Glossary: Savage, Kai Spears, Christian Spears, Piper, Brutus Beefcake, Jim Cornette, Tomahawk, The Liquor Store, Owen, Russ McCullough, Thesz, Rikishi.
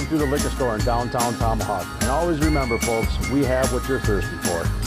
walking through the liquor store in downtown Tomahawk. And always remember, folks, we have what you're thirsty for.